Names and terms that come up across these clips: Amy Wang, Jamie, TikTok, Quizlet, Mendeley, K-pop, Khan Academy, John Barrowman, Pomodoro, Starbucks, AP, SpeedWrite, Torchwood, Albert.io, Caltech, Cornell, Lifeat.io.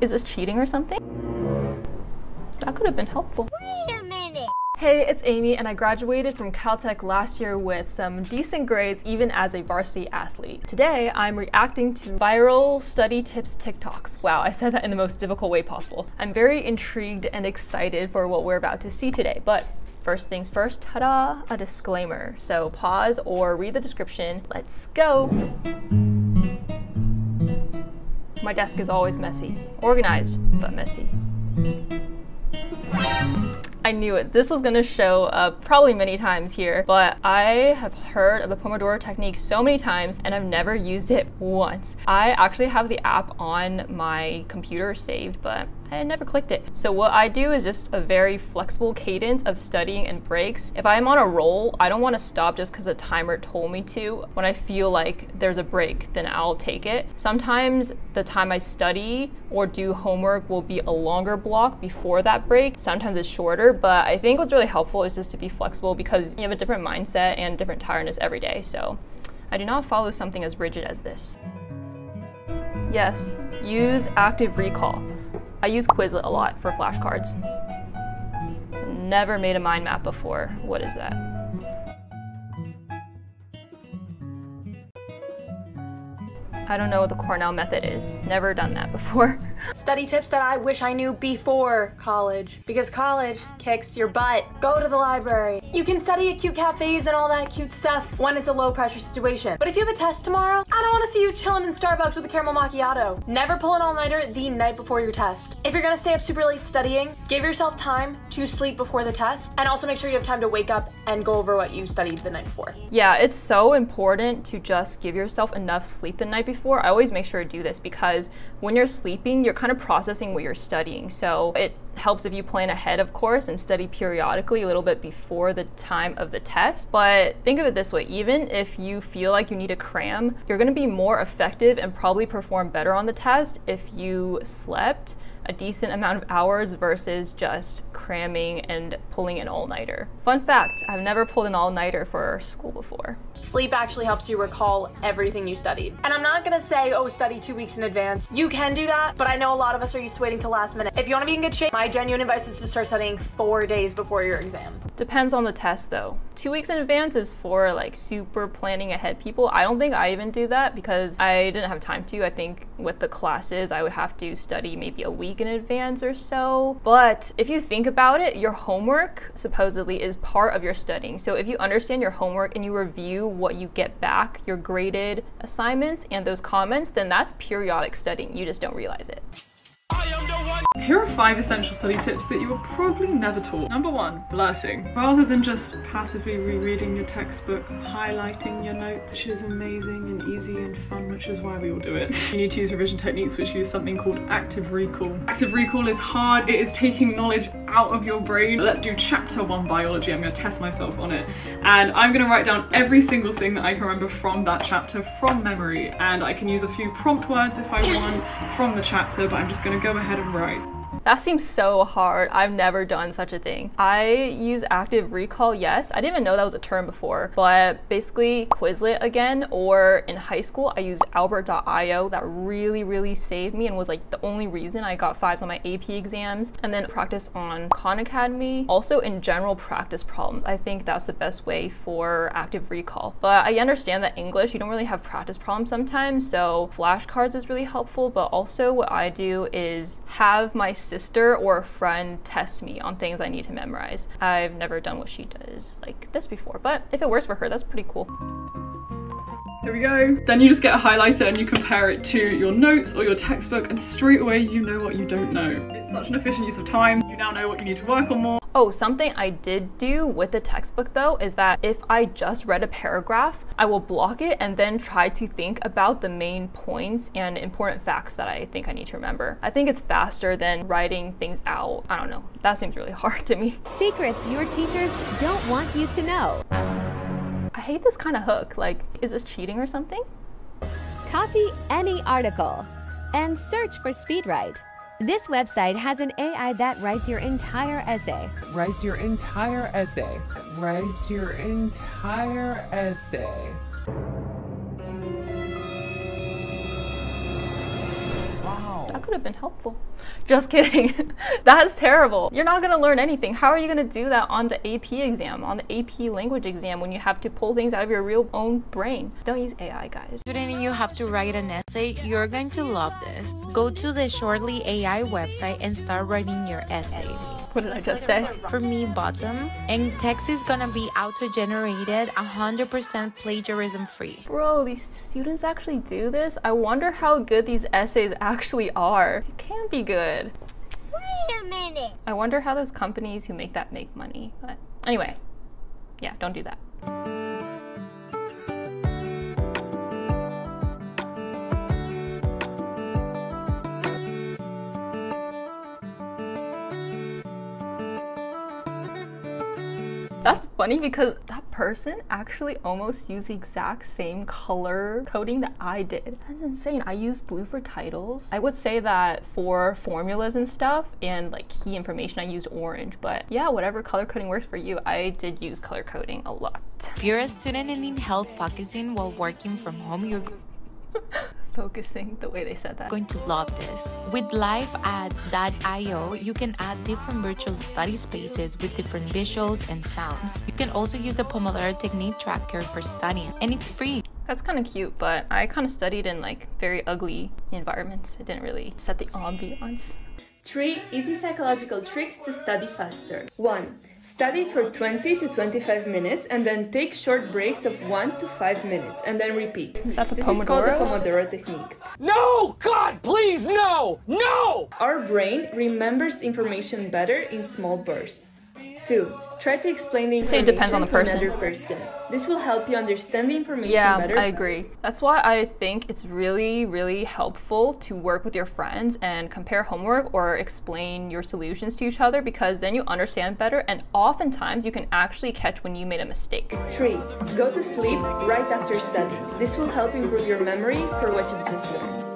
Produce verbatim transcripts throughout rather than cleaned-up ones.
Is this cheating or something? That could have been helpful. Wait a minute. Hey, it's Amy, and I graduated from Caltech last year with some decent grades, even as a varsity athlete. Today, I'm reacting to viral study tips TikToks. Wow, I said that in the most difficult way possible. I'm very intrigued and excited for what we're about to see today, but first things first, ta-da, a disclaimer. So pause or read the description. Let's go. My desk is always messy. Organized, but messy. I knew it. This was gonna show up probably many times here, but I have heard of the Pomodoro technique so many times and I've never used it once. I actually have the app on my computer saved, but I never clicked it. So what I do is just a very flexible cadence of studying and breaks. If I'm on a roll, I don't want to stop just because the timer told me to. When I feel like there's a break, then I'll take it. Sometimes the time I study or do homework will be a longer block before that break. Sometimes it's shorter, but I think what's really helpful is just to be flexible because you have a different mindset and different tiredness every day. So I do not follow something as rigid as this. Yes, use active recall. I use Quizlet a lot for flashcards. Never made a mind map before. What is that? I don't know what the Cornell method is. Never done that before. Study tips that I wish I knew before college, because college kicks your butt. Go to the library. You can study at cute cafes and all that cute stuff when it's a low pressure situation. But if you have a test tomorrow, I don't want to see you chilling in Starbucks with a caramel macchiato. Never pull an all-nighter the night before your test. If you're going to stay up super late studying, give yourself time to sleep before the test, and also make sure you have time to wake up and go over what you studied the night before. Yeah, it's so important to just give yourself enough sleep the night before. I always make sure to do this because when you're sleeping, you're kind of processing what you're studying. So it helps if you plan ahead, of course, and study periodically a little bit before the time of the test. But think of it this way, even if you feel like you need to cram, you're going to be more effective and probably perform better on the test if you slept a decent amount of hours versus just cramming and pulling an all-nighter. Fun fact, I've never pulled an all-nighter for school before. Sleep actually helps you recall everything you studied. And I'm not gonna say, oh, study two weeks in advance. You can do that, but I know a lot of us are used to waiting till last minute. If you wanna be in good shape, my genuine advice is to start studying four days before your exam. Depends on the test though. Two weeks in advance is for like super planning ahead people. I don't think I even do that because I didn't have time to. I think with the classes, I would have to study maybe a week in advance or so. But if you think about it, your homework supposedly is part of your studying. So if you understand your homework and you review what you get back, your graded assignments and those comments, then that's periodic studying. You just don't realize it. I am the one. Here are five essential study tips that you were probably never taught. Number one, blurting. Rather than just passively rereading your textbook, highlighting your notes, which is amazing and easy and fun, which is why we all do it. You need to use revision techniques which use something called active recall. Active recall is hard, it is taking knowledge out of your brain. Let's do chapter one biology, I'm gonna test myself on it. And I'm gonna write down every single thing that I can remember from that chapter from memory. And I can use a few prompt words if I want from the chapter, but I'm just gonna go ahead and write. That seems so hard. I've never done such a thing. I use active recall, yes. I didn't even know that was a term before, but basically Quizlet again, or in high school, I used Albert dot i o. That really, really saved me and was like the only reason I got fives on my A P exams. And then practice on Khan Academy. Also in general practice problems. I think that's the best way for active recall. But I understand that English, you don't really have practice problems sometimes. So flashcards is really helpful, but also what I do is have my sister or a friend test me on things I need to memorize. I've never done what she does like this before, but if it works for her, that's pretty cool. There we go. Then you just get a highlighter and you compare it to your notes or your textbook and straight away you know what you don't know. It's such an efficient use of time. You now know what you need to work on more. Oh, something I did do with the textbook though is that if I just read a paragraph, I will block it and then try to think about the main points and important facts that I think I need to remember. I think it's faster than writing things out. I don't know. That seems really hard to me. Secrets your teachers don't want you to know. I hate this kind of hook. Like, is this cheating or something? Copy any article and search for SpeedWrite. This website has an A I that writes your entire essay. Writes your entire essay. Writes your entire essay. Wow. That that could have been helpful. Just kidding. That's terrible. You're not going to learn anything. How are you going to do that on the A P exam, on the A P language exam, when you have to pull things out of your real own brain? Don't use A I, guys. Student, you have to write an essay. You're going to love this. Go to the Shortly A I website and start writing your essay. What did I just say? For me, bottom. And text is gonna be auto-generated, one hundred percent plagiarism-free. Bro, these students actually do this? I wonder how good these essays actually are. It can't be good. Wait a minute. I wonder how those companies who make that make money. But anyway, yeah, don't do that. That's funny because that person actually almost used the exact same color coding that I did. That's insane. I used blue for titles. I would say that for formulas and stuff and like key information, I used orange, but yeah, whatever color coding works for you. I did use color coding a lot. If you're a student and need help focusing while working from home, you're focusing, the way they said that. Going to love this. With Lifeat dot i o, you can add different virtual study spaces with different visuals and sounds. You can also use the Pomodoro technique tracker for studying, and it's free. That's kind of cute, but I kind of studied in like very ugly environments. It didn't really set the ambiance. Three easy psychological tricks to study faster. One, study for twenty to twenty-five minutes and then take short breaks of one to five minutes and then repeat. Is that the Pomodoro? This is called the Pomodoro technique. No! God, please, no! No! Our brain remembers information better in small bursts. Two, try to explain the information it depends on the person. to another person. This will help you understand the information yeah, better. Yeah, I agree. That's why I think it's really, really helpful to work with your friends and compare homework or explain your solutions to each other, because then you understand better and oftentimes you can actually catch when you made a mistake. Three, go to sleep right after studying. This will help improve your memory for what you've just learned.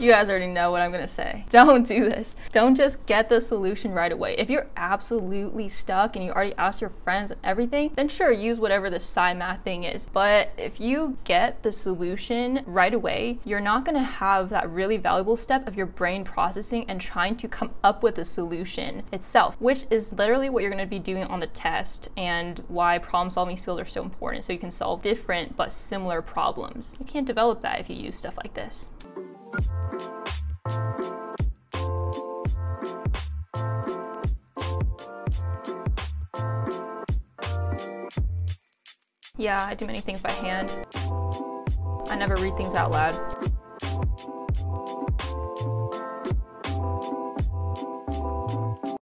You guys already know what I'm gonna say. Don't do this. Don't just get the solution right away. If you're absolutely stuck and you already asked your friends and everything, then sure, use whatever the sci math thing is. But if you get the solution right away, you're not gonna have that really valuable step of your brain processing and trying to come up with a solution itself, which is literally what you're gonna be doing on the test and why problem solving skills are so important, so you can solve different but similar problems. You can't develop that if you use stuff like this. Yeah, I do many things by hand. I never read things out loud.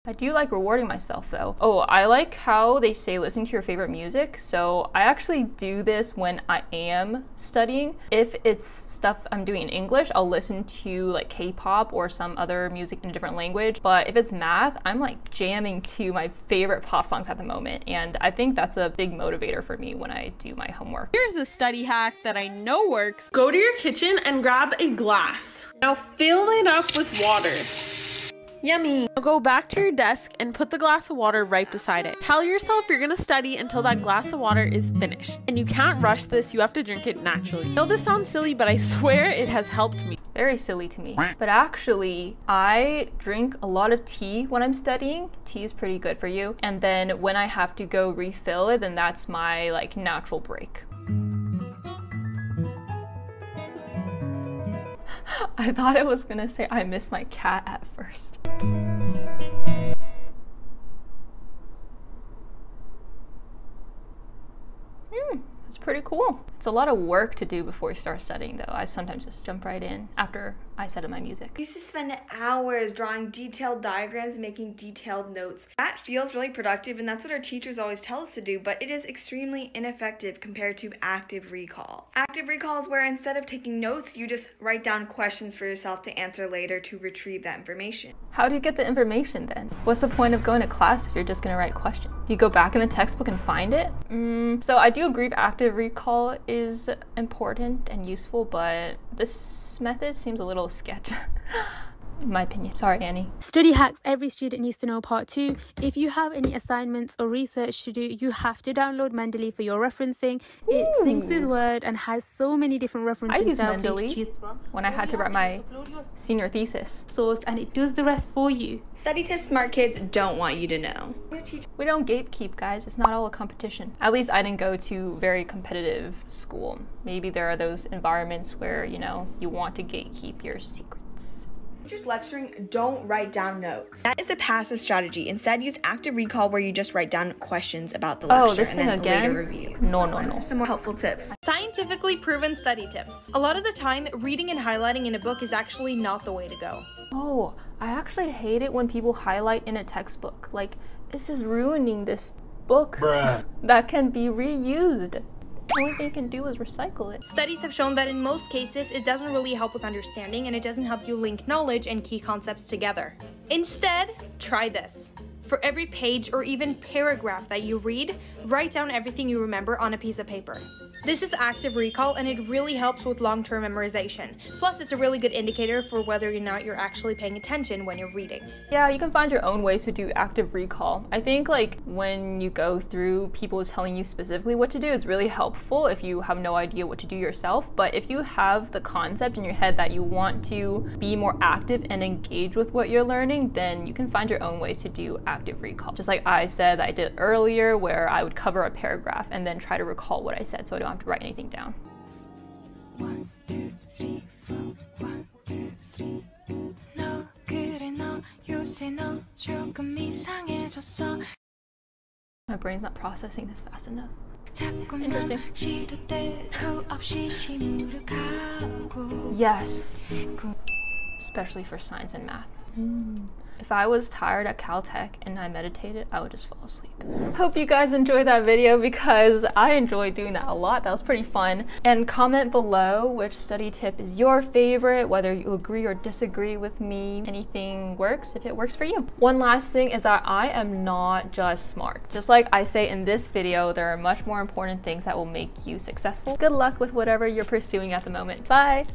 I do like rewarding myself though. Oh, I like how they say listen to your favorite music. So I actually do this when I am studying. If it's stuff I'm doing in English, I'll listen to like K pop or some other music in a different language. But if it's math, I'm like jamming to my favorite pop songs at the moment. And I think that's a big motivator for me when I do my homework. Here's a study hack that I know works. Go to your kitchen and grab a glass. Now fill it up with water. Yummy. Now go back to your desk and put the glass of water right beside it. Tell yourself you're gonna study until that glass of water is finished. And you can't rush this, you have to drink it naturally. I know this sounds silly, but I swear it has helped me. Very silly to me. But actually, I drink a lot of tea when I'm studying. Tea is pretty good for you. And then when I have to go refill it, then that's my like natural break. I thought I was gonna say I miss my cat at first. Hmm, that's pretty cool. It's a lot of work to do before you start studying though. I sometimes just jump right in after I set up my music. I used to spend hours drawing detailed diagrams, making detailed notes. That feels really productive and that's what our teachers always tell us to do, but it is extremely ineffective compared to active recall. Active recall is where instead of taking notes, you just write down questions for yourself to answer later to retrieve that information. How do you get the information then? What's the point of going to class if you're just gonna write questions? You go back in the textbook and find it? Mm, so I do agree active recall is important and useful, but This method seems a little sketch. In my opinion. Sorry, Annie. Study hacks every student needs to know part two. If you have any assignments or research to do, you have to download Mendeley for your referencing. Ooh. It syncs with Word and has so many different referencing styles to choose from. When I had to write my senior thesis. Source, and it does the rest for you. Study tips smart kids don't want you to know. We don't gatekeep, guys. It's not all a competition. At least I didn't go to very competitive school. Maybe there are those environments where, you know, you want to gatekeep your secrets. Just lecturing, don't write down notes. That is a passive strategy. Instead, use active recall where you just write down questions about the lecture. Oh, this and thing then again? Later review. No, no, no. Some more helpful tips. Scientifically proven study tips. A lot of the time, reading and highlighting in a book is actually not the way to go. Oh, I actually hate it when people highlight in a textbook. Like, this is ruining this book that can be reused. The only thing you can do is recycle it. Studies have shown that in most cases, it doesn't really help with understanding and it doesn't help you link knowledge and key concepts together. Instead, try this. For every page or even paragraph that you read, write down everything you remember on a piece of paper. This is active recall and it really helps with long-term memorization. Plus, it's a really good indicator for whether or not you're actually paying attention when you're reading. Yeah, you can find your own ways to do active recall. I think like when you go through people telling you specifically what to do is really helpful if you have no idea what to do yourself. But if you have the concept in your head that you want to be more active and engage with what you're learning, then you can find your own ways to do active recall. Just like I said that I did earlier where I would cover a paragraph and then try to recall what I said so I don't have to write anything down. One, two, three, four. One, two, three. 너 그래 너 요새 너 조금 이상해졌어. My brain's not processing this fast enough. Interesting. Yes. Especially for science and math. Mm. If I was tired at Caltech and I meditated, I would just fall asleep. Hope you guys enjoyed that video because I enjoyed doing that a lot. That was pretty fun. And comment below which study tip is your favorite, whether you agree or disagree with me. Anything works if it works for you. One last thing is that I am not just smart. Just like I say in this video, there are much more important things that will make you successful. Good luck with whatever you're pursuing at the moment. Bye!